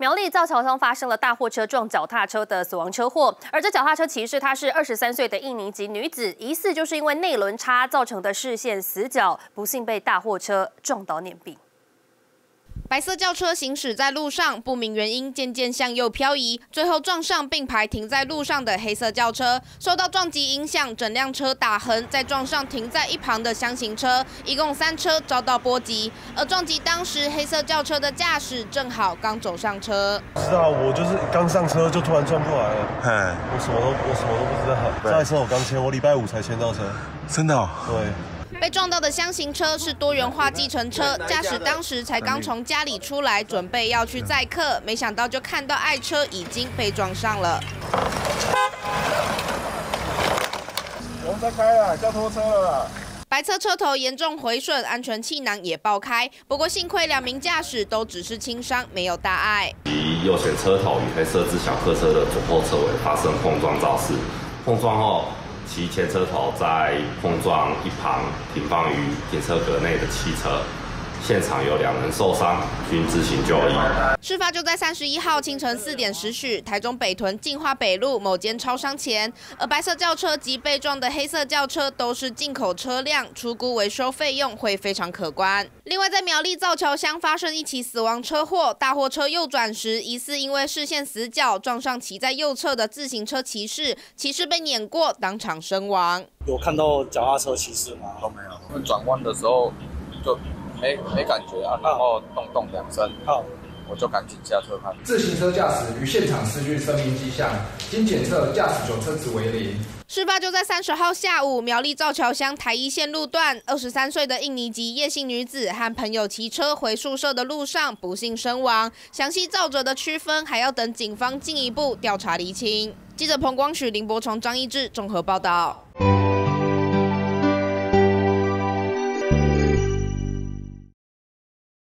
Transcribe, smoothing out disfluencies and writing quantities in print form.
苗栗造桥乡发生了大货车撞脚踏车的死亡车祸，而这脚踏车骑士她是23岁的印尼籍女子，疑似就是因为内轮差造成的视线死角，不幸被大货车撞倒碾毙。 白色轿车行驶在路上，不明原因渐渐向右漂移，最后撞上并排停在路上的黑色轿车。受到撞击影响，整辆车打横，再撞上停在一旁的箱型车，一共3车遭到波及。而撞击当时黑色轿车的驾驶正好刚走上车。知道，我就是刚上车就突然撞过来了。哎，我什么都不知道。这台车我刚签，我礼拜五才签到车。真的哦？对。 被撞到的箱型车是多元化计程车，驾驶当时才刚从家里出来，准备要去载客，没想到就看到爱车已经被撞上了。我们在开了，叫拖车了。 白色车头严重毁损，安全气囊也爆开。不过幸亏2名驾驶都只是轻伤，没有大碍。以右前车头与黑色自小客车的左后车尾发生碰撞肇事，碰撞后。 其前车头在碰撞一旁停放于停车格内的汽车，现场有2人受伤，均自行就医。事发就在31号清晨4点10许，台中北屯进化北路某间超商前。而白色轿车及被撞的黑色轿车都是进口车辆，初估维修费用会非常可观。另外，在苗栗造桥乡发生一起死亡车祸，大货车右转时，疑似因为视线死角撞上骑在右侧的自行车骑士，骑士被碾过，当场身亡。有看到脚踏车骑士吗？都没有。因为转弯的时候就。 没感觉啊，然后动2声，我就赶紧下车看。自行车驾驶于现场失去生命迹象，经检测驾驶总车值为0。事发就在30号下午，苗栗造桥乡台一线路段，23岁的印尼籍叶姓女子和朋友骑车回宿舍的路上不幸身亡。详细肇责的区分还要等警方进一步调查厘清。记者彭光许、林柏崇、张一志综合报道。